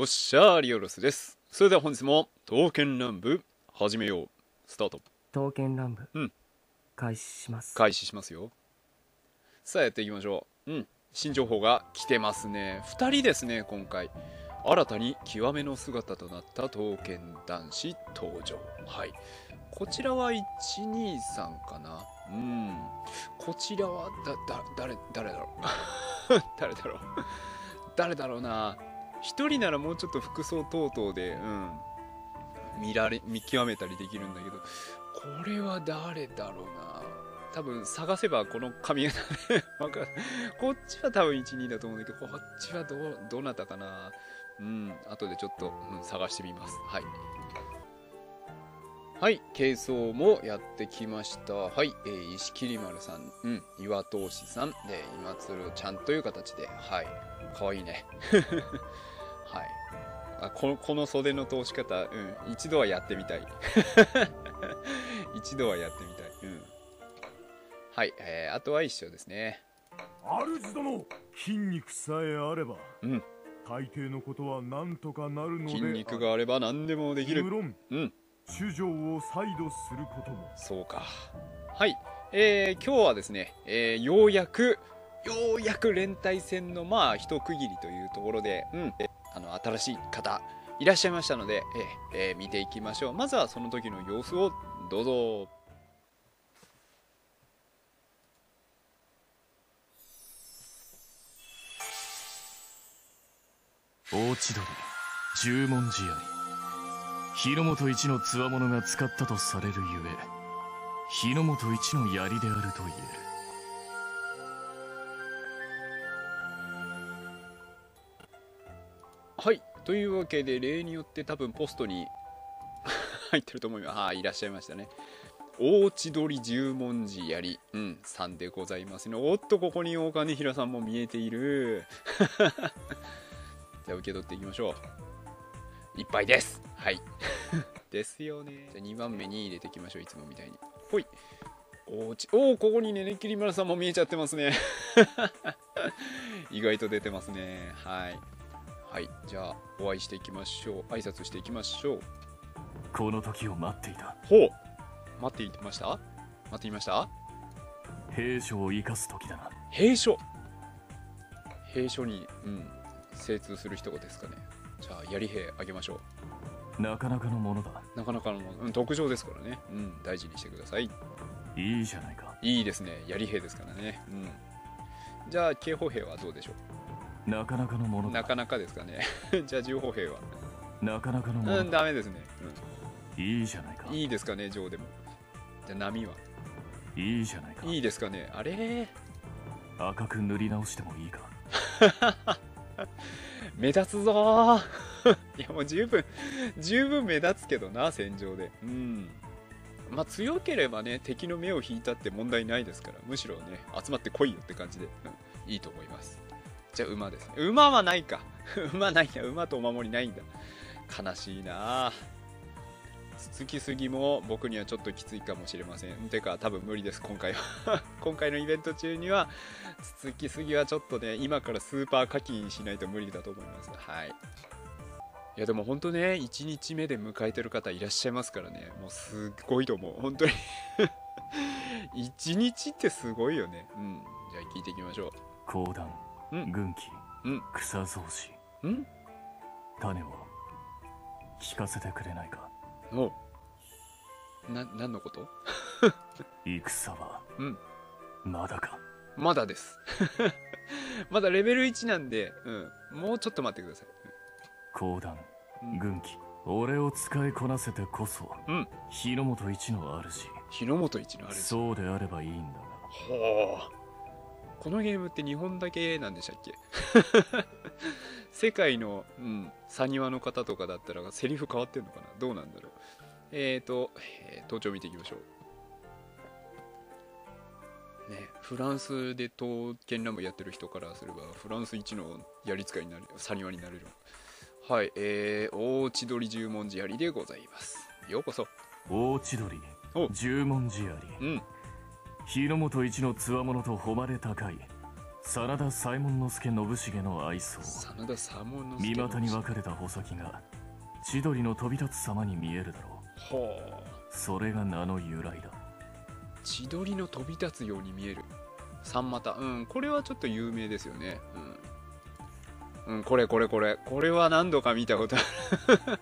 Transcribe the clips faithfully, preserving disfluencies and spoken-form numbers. おっしゃー、リオロスです。それでは本日も刀剣乱舞始めよう。スタート。刀剣乱舞、うん、開始します。開始しますよ。さあやっていきましょう。うん、新情報が来てますね。ふたりですね。今回新たに極めの姿となった刀剣男子登場。はい、こちらはいちにさんかな。うん、こちらはだだ誰誰だろう誰だろう誰だろうな。ひとりならもうちょっと服装等々で、うん、見られ見極めたりできるんだけど、これは誰だろうな。多分探せばこの髪型で分かる。こっちは多分いちにだと思うんだけど、こっちは ど, どなたかな。うん、後でちょっと、うん、探してみます。はいはい、軽装もやってきました。はい、えー、石切丸さん、うん、岩通志さんで今鶴ちゃんという形で、はい、かわいいねはい、あ こ, この袖の通し方、うん、一度はやってみたい一度はやってみたい、うん、はい、えー、あとは一緒ですね。主殿、筋肉さえあれば、うん、大抵のことはなんとかなるので。筋肉があれば何でもできる。無論、うん、主上を再度することも。そうか。はい、えー、今日はですね、えー、ようやくようやく連帯戦のまあ一区切りというところで、うん、あの新しい方いらっしゃいましたので、えーえー、見ていきましょう。まずはその時の様子をどうぞ。大千鳥十文字槍、日の本一の強者が使ったとされるゆえ、日の本一の槍であると言える。はい、というわけで例によって多分ポストに入ってると思います。ああ、いらっしゃいましたね。大千鳥十文字槍、うん、さんでございますね。おっと、ここに大金平さんも見えているじゃあ受け取っていきましょう。いっぱいです。はいですよね。じゃあにばんめに入れていきましょう、いつもみたいに。ほい、おお、ここにねねきりまるさんも見えちゃってますね意外と出てますね。はいはい、じゃあお会いしていきましょう。挨拶していきましょう。この時を待っていた。ほう、待っていました。待っていました。兵書を生かす時だな。兵書、兵書に、うん、精通する人ですかね。じゃあ槍兵あげましょう。なかなかのものだ。なかなかのもの、うん、特上ですからね、うん、大事にしてください。いいじゃないか。いいですね、槍兵ですからね、うん、じゃあ警報兵はどうでしょう。なかなかのものだ。なかなかですかねじゃあ十歩兵はなかなかのものだ、うん、ダメですね、うん、いいじゃないか。いいですかね、上でも。じゃあ波は。いいじゃないか。いいですかね。あれ、赤く塗り直してもいいか目立つぞーいやもう十分十分目立つけどな、戦場で。うん、まあ強ければね、敵の目を引いたって問題ないですから、むしろね、集まってこいよって感じで、うん、いいと思います。じゃあ馬ですね。馬はないか馬ないな。馬とお守りないんだ。悲しいな。つつきすぎも僕にはちょっときついかもしれません。てか多分無理です、今回は今回のイベント中にはつつきすぎはちょっとね、今からスーパー課金しないと無理だと思います。はい、いやでも本当ね、いちにちめで迎えてる方いらっしゃいますからね、もうすごいと思う、本当にいちにちってすごいよね。うん、じゃあ聞いていきましょう。講談、軍旗、草草子、種を聞かせてくれないか。おな、何のこと戦は、うん、まだか。まだですまだレベルいちなんで、うん、もうちょっと待ってください。講談、軍旗、俺を使いこなせてこそ、うん、日の本一の主。日の本一の主、そうであればいいんだが。ほう、このゲームって日本だけなんでしたっけ世界の、うん、サニワの方とかだったらセリフ変わってんのかな、どうなんだろう。えーと、えー、登場見ていきましょう、ね、フランスで刀剣乱舞やってる人からすればフランス一の槍使いになる、サニワになれる。はい、えー、大千鳥十文字槍でございます。ようこそ大千鳥十文字槍。うん、日の本一の強者と誉れ高い、真田左衛門助信繁の愛僧三股に分かれた穂先が千鳥の飛び立つ様に見えるだろう。はあ、それが名の由来だ。千鳥の飛び立つように見える三股、うん、これはちょっと有名ですよね。うん、うん、これこれこれこれは何度か見たことある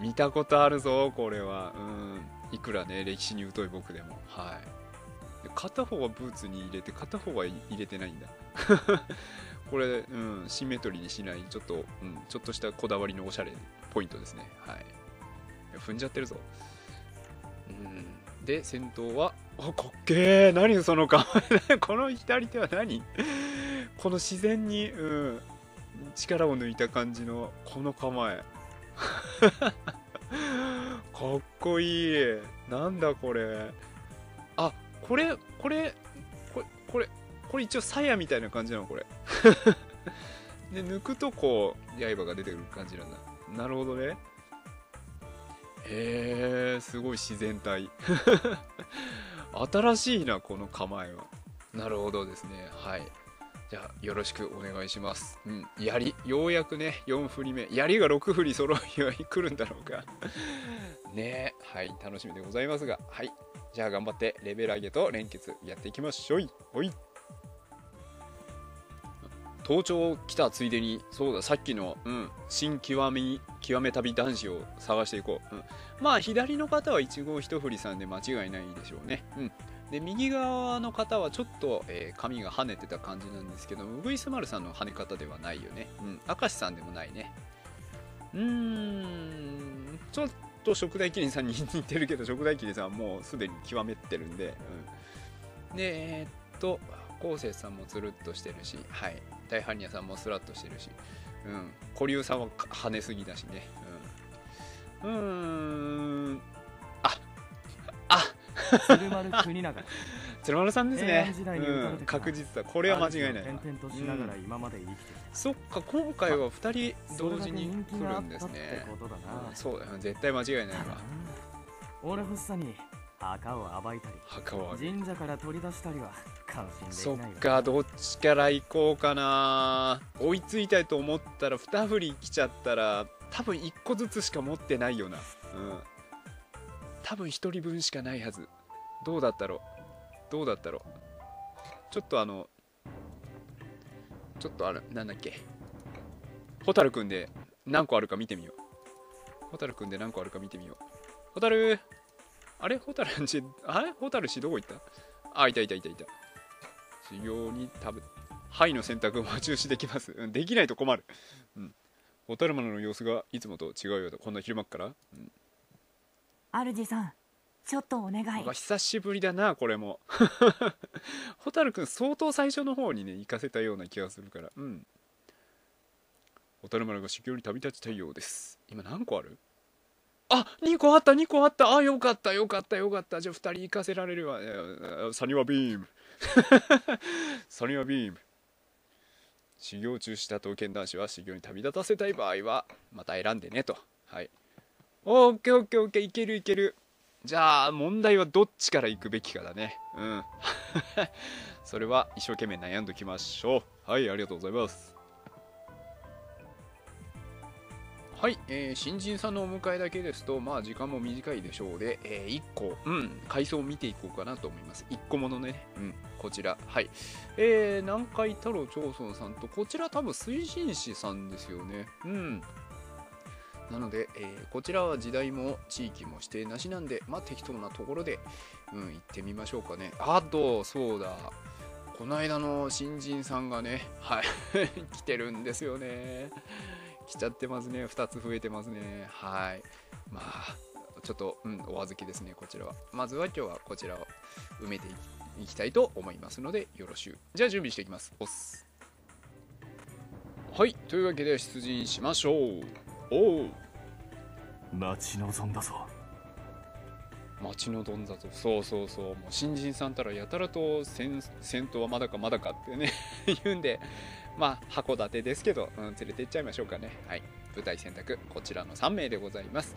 見たことあるぞこれは。うん、いくらね歴史に疎い僕でも、はい、片方はブーツに入れて片方は入れてないんだこれ、うん、シンメトリーにしないちょっと、うん、ちょっとしたこだわりのおしゃれポイントですね。はい、踏んじゃってるぞ。うん、で先頭はあ、かっけえ、何その構えこの左手は何この自然に、うん、力を抜いた感じのこの構えかっこいい。なんだこれ。あ、これこれこれこれこれ一応鞘みたいな感じなのこれで抜くとこう刃が出てくる感じなんだ。なるほどね。へえ、すごい自然体新しいなこの構えは。なるほどですね。はい、じゃあよろしくお願いします。うん、槍、ようやくねよん振り目、槍がろく振り揃いは来るんだろうかねえ、はい、楽しみでございますが、はい、じゃあ頑張ってレベル上げと連結やっていきましょい。ほい、登頂来たついでに、そうだ、さっきの、うん、新極め極め旅男子を探していこう。うん、まあ左の方はいち号一振りさんで間違いないでしょうね。うん、で右側の方はちょっと、えー、髪が跳ねてた感じなんですけど、うぐいす丸さんの跳ね方ではないよね。うん、明石さんでもないね。うーん、ちょっと食大麒麟さんに似てるけど、食大麒麟さんはもうすでに極めってるんで、うん、でえー、っと昴生さんもつるっとしてるし、はい、大般若さんもスラッとしてるし、うん、古流さんは跳ねすぎだしね。うん、うーん、鶴丸国長、鶴丸さんですね。うん、確実だ。これは間違いない。そっか、今回はふたり同時に来るんですね。そうだ、絶対間違いないわ。オルフスさんに墓を暴いたり、神社から取り出したりは関心できない。そっか、どっちから行こうかな。追いついたいと思ったらに振り来ちゃったら、多分いっこずつしか持ってないよな。うん、多分ひとりぶんしかないはず。どうだったろうどうだったろうちょっとあのちょっとあれなんだっけ、蛍くんで何個あるか見てみよう。蛍くんで何個あるか見てみよう蛍、あれ蛍んち、あれ蛍氏どこ行った。あ、いたいたいたいた。修行に多分範囲の選択を中止できます、うん、できないと困る。うん、蛍丸の様子がいつもと違うようだ。こんな昼間っから、うん、主さん、ちょっとお願い。久しぶりだなこれも蛍くん相当最初の方にね行かせたような気がするから。うん、蛍丸が修行に旅立ちたいようです。今何個ある。あ、にこあった、にこあった。あ、よかったよかったよかった。じゃあふたり行かせられるわ。サニワビームサニワビーム。修行中した刀剣男子は修行に旅立たせたい場合はまた選んでねと。はい、オッケーオッケーオッケー、いけるいける。じゃあ問題はどっちから行くべきかだね。うん、それは一生懸命悩んどきましょう。はい、ありがとうございます。はい、えー、新人さんのお迎えだけですとまあ時間も短いでしょうで、えー、いっこ、うん、階層を見ていこうかなと思います。いっこものね、うん、こちら、はい、えー、南海太郎長孫さんと、こちら多分水神師さんですよね。うん、なので、えー、こちらは時代も地域も指定なしなんで、まあ、適当なところで、うん、行ってみましょうかね。あと、そうだ、この間の新人さんがね、はい、来てるんですよね。来ちゃってますね。ふたつ増えてますね。はい。まあ、ちょっと、うん、お預けですね、こちらは。まずは今日はこちらを埋めていきたいと思いますので、よろしゅう。じゃあ、準備していきます。おっす。はい、というわけで、出陣しましょう。おう、待ち望んだぞ待ち望んだぞ。そうそうそう、もう新人さんたらやたらと戦闘はまだかまだかってね言うんで、まあ函館ですけど、うん、連れて行っちゃいましょうかね。はい、舞台選択こちらのさん名でございます。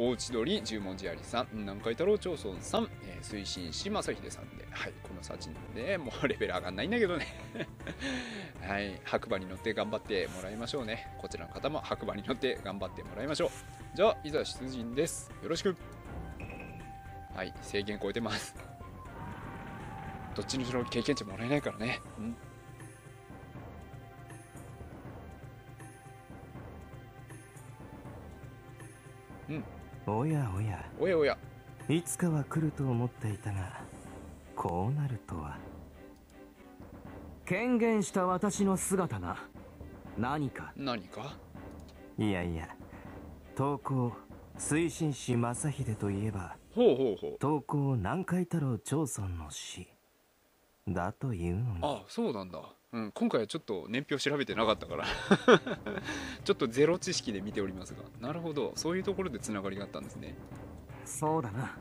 大内通り十文字ありさん、南海太郎町村さん、えー、推進し正秀さんで、はい、このさんにんでもうレベル上がんないんだけどねはい、白馬に乗って頑張ってもらいましょうね。こちらの方も白馬に乗って頑張ってもらいましょう。じゃあいざ出陣です。よろしく。はい、制限超えてます。どっちにしろ経験値もらえないからね。うん、おやおやおやおや、いつかは来ると思っていたが、こうなるとは。権限した私の姿が何か何かいやいや、投稿推進師正秀といえば、ほうほうほう、投稿南海太郎町村の師だというのに。ああ、そうなんだ。うん、今回はちょっと年表調べてなかったからちょっとゼロ知識で見ておりますが、なるほど、そういうところでつながりがあったんですね。そうだな、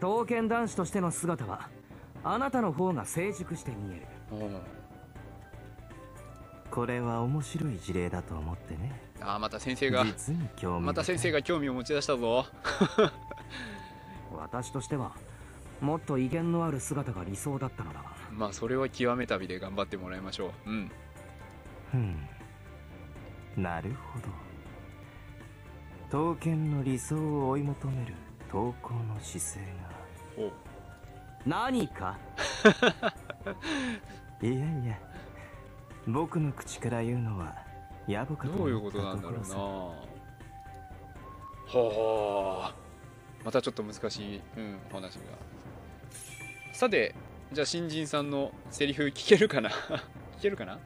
刀剣男子としての姿はあなたの方が成熟して見える。これは面白い事例だと思ってね。ああ、また先生が実に興味また先生が興味を持ち出したぞ私としてはもっと威厳のある姿が理想だったのだ。まあそれは極め旅で頑張ってもらいましょう。うん、うん、なるほど。刀剣の理想を追い求める刀工の姿勢が何かいやいや、僕の口から言うのは野暮かと思ったところさ。どういうことなんだろうな。ほう、またちょっと難しい、うん、お話が。さて、じゃあ新人さんのセリフ聞けるかな聞けるかな。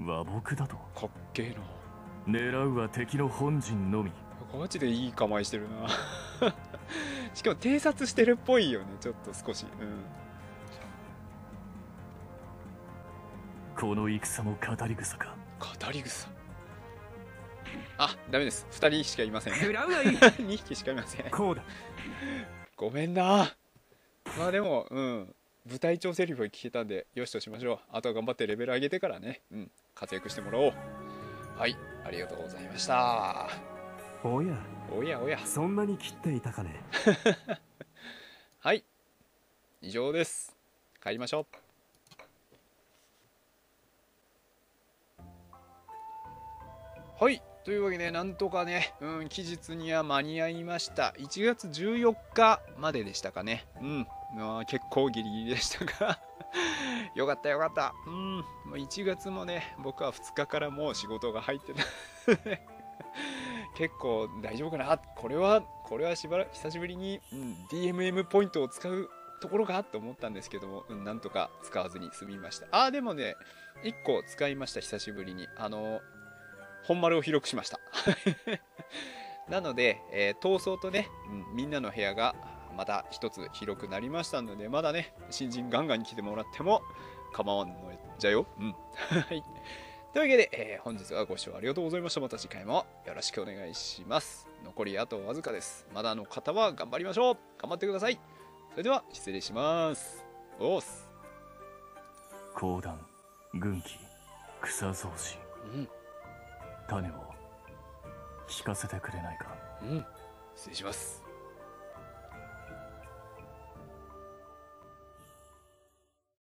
和睦だとかっけえな。狙うは敵の本陣のみ。マジでいい構えしてるなしかも偵察してるっぽいよね、ちょっと少し、うん、この戦も語り草か。語り草、あ、ダメです、ふたりしかいませんにひきしかいません。こうだ、ごめんな。まあでも、うん、舞台長セリフを聞けたんでよしとしましょう。あとは頑張ってレベル上げてからね、うん、活躍してもらおう。はい、ありがとうございました。おやおやおや、そんなに切っていたかねはい、以上です。帰りましょう。はい、というわけでなんとかね、うん、期日には間に合いました。いちがつじゅうよっかまででしたかね。うん、まあ、結構ギリギリでしたがよかったよかった。うん、もういちがつもね、僕はふつかからもう仕事が入ってた結構大丈夫かな。これはこれはしばらく久しぶりに、うん、ディーエムエム ポイントを使うところかと思ったんですけども、うん、なんとか使わずに済みました。あー、でもね、いっこ使いました、久しぶりに。あの本丸を広くしましたなので、えー、闘争とね、うん、みんなの部屋がまた一つ広くなりましたので、まだね、新人ガンガン来てもらっても構わんのじゃよ、うんはい、というわけで、えー、本日はご視聴ありがとうございました。また次回もよろしくお願いします。残りあとわずかです。まだの方は頑張りましょう。頑張ってください。それでは失礼します。おーす。講談軍旗草草子、うん、種を引かせてくれないか。うん、失礼します。